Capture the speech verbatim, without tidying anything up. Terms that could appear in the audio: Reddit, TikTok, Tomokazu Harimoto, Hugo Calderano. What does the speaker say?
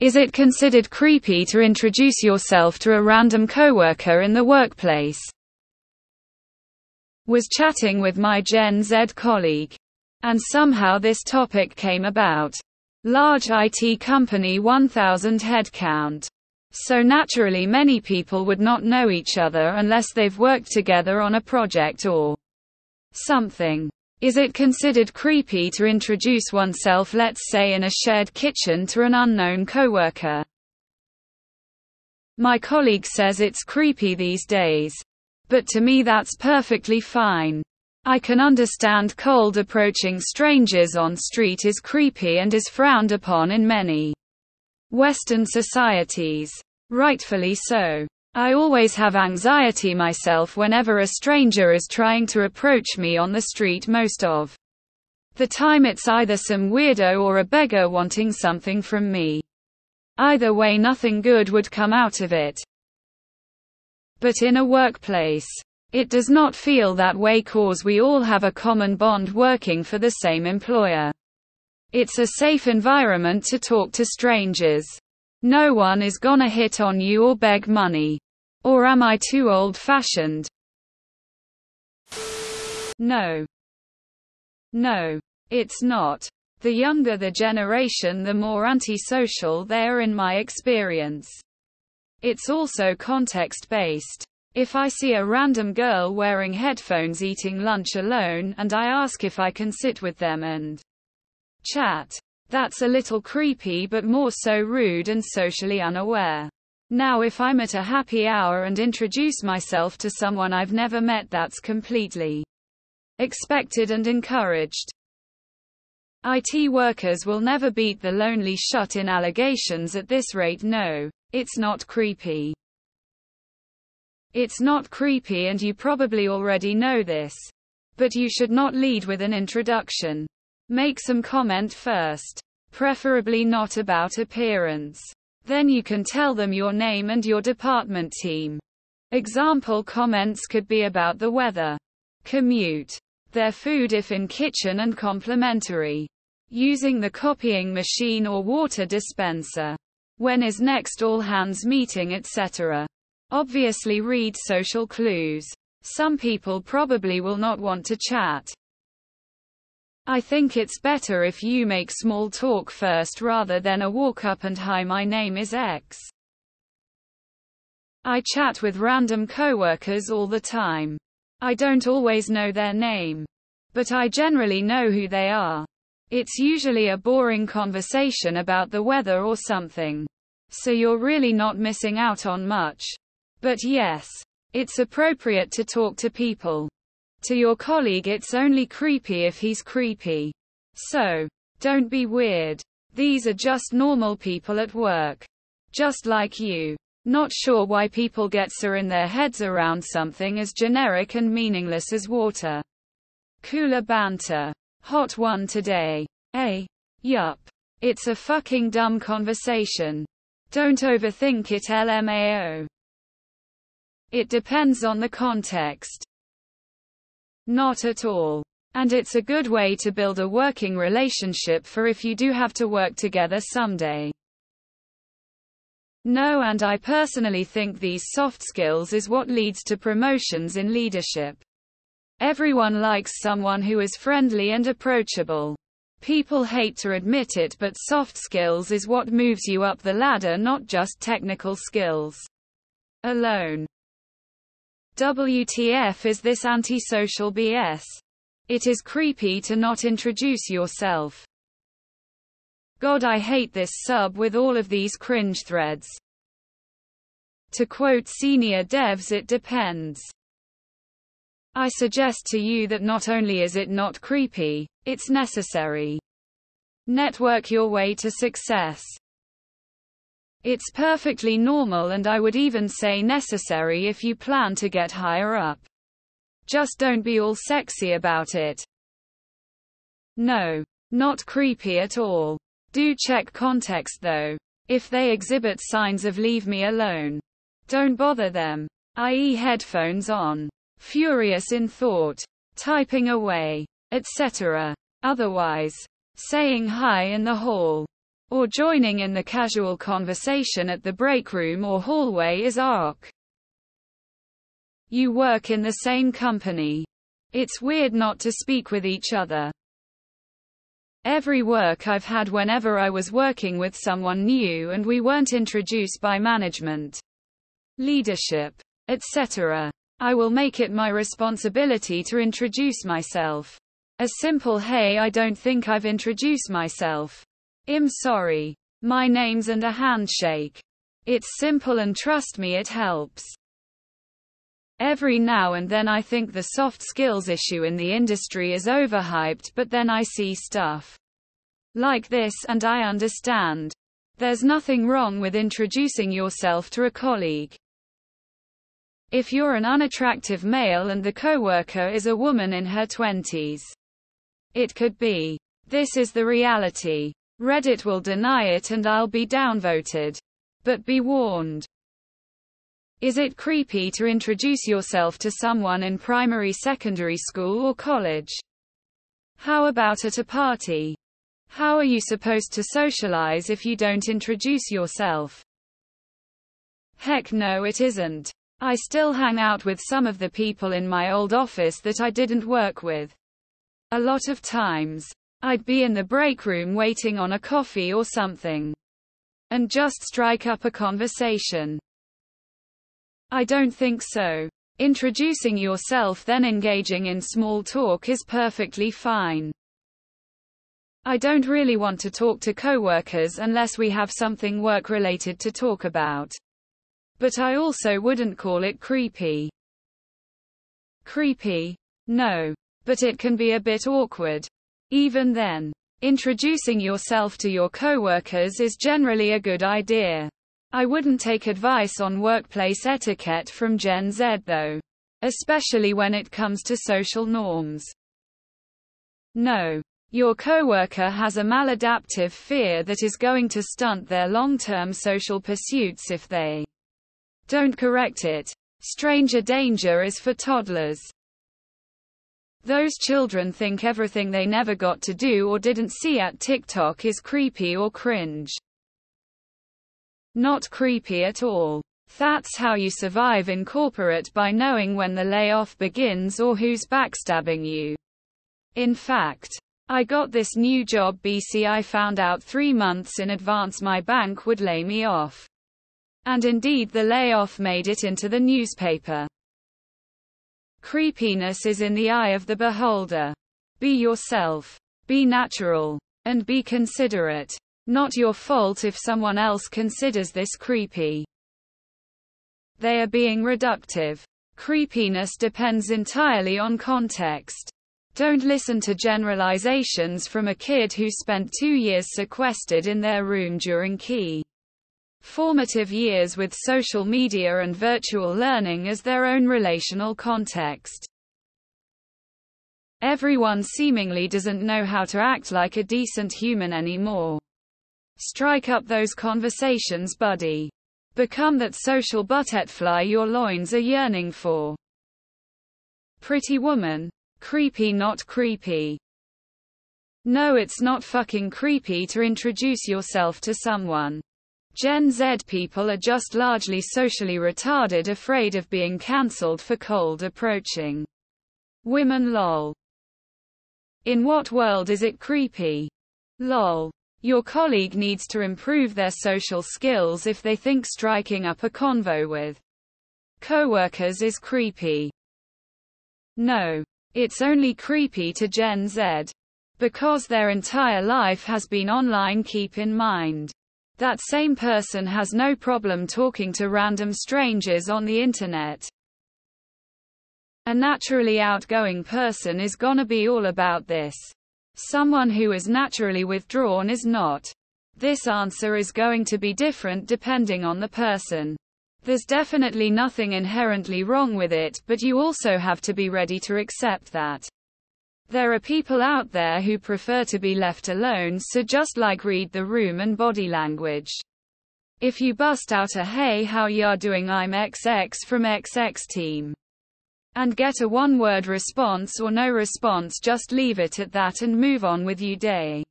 Is it considered creepy to introduce yourself to a random coworker in the workplace? Was chatting with my Gen Z colleague. And somehow this topic came about. Large I T company, one thousand headcount. So naturally many people would not know each other unless they've worked together on a project or something. Is it considered creepy to introduce oneself, let's say in a shared kitchen, to an unknown coworker? My colleague says it's creepy these days. But to me that's perfectly fine. I can understand cold approaching strangers on street is creepy and is frowned upon in many Western societies. Rightfully so. I always have anxiety myself whenever a stranger is trying to approach me on the street. Most of the time it's either some weirdo or a beggar wanting something from me. Either way, nothing good would come out of it. But in a workplace, it does not feel that way, cause we all have a common bond working for the same employer. It's a safe environment to talk to strangers. No one is gonna hit on you or beg money. Or am I too old-fashioned? No. No. It's not. The younger the generation, the more antisocial they are in my experience. It's also context-based. If I see a random girl wearing headphones eating lunch alone and I ask if I can sit with them and chat. That's a little creepy, but more so rude and socially unaware. Now if I'm at a happy hour and introduce myself to someone I've never met, that's completely expected and encouraged. I T workers will never beat the lonely shut-in allegations at this rate. No, it's not creepy. It's not creepy, and you probably already know this. But you should not lead with an introduction. Make some comment first. Preferably not about appearance. Then you can tell them your name and your department team. Example comments could be about the weather, commute, their food if in kitchen, and complimentary. Using the copying machine or water dispenser. When is next all hands meeting, et cetera. Obviously read social clues. Some people probably will not want to chat. I think it's better if you make small talk first rather than a walk up and hi, my name is X. I chat with random coworkers all the time. I don't always know their name, but I generally know who they are. It's usually a boring conversation about the weather or something. So you're really not missing out on much. But yes, it's appropriate to talk to people. To your colleague, it's only creepy if he's creepy. So, don't be weird. These are just normal people at work. Just like you. Not sure why people get so in their heads around something as generic and meaningless as water cooler banter. Hot one today. Eh? Yup. It's a fucking dumb conversation. Don't overthink it, L M A O. It depends on the context. Not at all. And it's a good way to build a working relationship for if you do have to work together someday. No, and I personally think these soft skills is what leads to promotions in leadership. Everyone likes someone who is friendly and approachable. People hate to admit it, but soft skills is what moves you up the ladder, not just technical skills alone. W T F is this antisocial B S? It is creepy to not introduce yourself. God, I hate this sub with all of these cringe threads. To quote senior devs, it depends. I suggest to you that not only is it not creepy, it's necessary. Network your way to success. It's perfectly normal, and I would even say necessary if you plan to get higher up. Just don't be all sexy about it. No. Not creepy at all. Do check context though. If they exhibit signs of leave me alone, don't bother them. that is headphones on, furious in thought, typing away, et cetera. Otherwise, saying hi in the hall. or joining in the casual conversation at the break room or hallway is awkward. You work in the same company. It's weird not to speak with each other. Every work I've had whenever I was working with someone new and we weren't introduced by management, leadership, et cetera, I will make it my responsibility to introduce myself. A simple "Hey, I don't think I've introduced myself. I'm sorry. My name's" and a handshake. It's simple and trust me, it helps. Every now and then I think the soft skills issue in the industry is overhyped, but then I see stuff like this and I understand. There's nothing wrong with introducing yourself to a colleague. If you're an unattractive male and the coworker is a woman in her twenties, it could be. This is the reality. Reddit will deny it and I'll be downvoted. But be warned. Is it creepy to introduce yourself to someone in primary, secondary school or college? How about at a party? How are you supposed to socialize if you don't introduce yourself? Heck no, it isn't. I still hang out with some of the people in my old office that I didn't work with. A lot of times, I'd be in the break room waiting on a coffee or something, and just strike up a conversation. I don't think so. Introducing yourself then engaging in small talk is perfectly fine. I don't really want to talk to coworkers unless we have something work-related to talk about. But I also wouldn't call it creepy. Creepy? No. But it can be a bit awkward. Even then, introducing yourself to your coworkers is generally a good idea. I wouldn't take advice on workplace etiquette from Gen Z though. Especially when it comes to social norms. No. Your coworker has a maladaptive fear that is going to stunt their long-term social pursuits if they don't correct it. Stranger danger is for toddlers. Those children think everything they never got to do or didn't see at TikTok is creepy or cringe. Not creepy at all. That's how you survive in corporate, by knowing when the layoff begins or who's backstabbing you. In fact, I got this new job B C I found out three months in advance my bank would lay me off. And indeed the layoff made it into the newspaper. Creepiness is in the eye of the beholder. Be yourself. Be natural. And be considerate. Not your fault if someone else considers this creepy. They are being reductive. Creepiness depends entirely on context. Don't listen to generalizations from a kid who spent two years sequestered in their room during key formative years with social media and virtual learning as their own relational context. Everyone seemingly doesn't know how to act like a decent human anymore. Strike up those conversations, buddy. Become that social butterfly your loins are yearning for. Pretty woman. Creepy, not creepy. No, it's not fucking creepy to introduce yourself to someone. Gen Z people are just largely socially retarded, afraid of being cancelled for cold approaching women, lol. In what world is it creepy? Lol. Your colleague needs to improve their social skills if they think striking up a convo with coworkers is creepy. No. It's only creepy to Gen Z. Because their entire life has been online. Keep in mind. That same person has no problem talking to random strangers on the internet. A naturally outgoing person is gonna be all about this. Someone who is naturally withdrawn is not. This answer is going to be different depending on the person. There's definitely nothing inherently wrong with it, but you also have to be ready to accept that. There are people out there who prefer to be left alone, so just like read the room and body language. If you bust out a "Hey, how ya doing, I'm X X from X X team," and get a one-word response or no response, just leave it at that and move on with your day.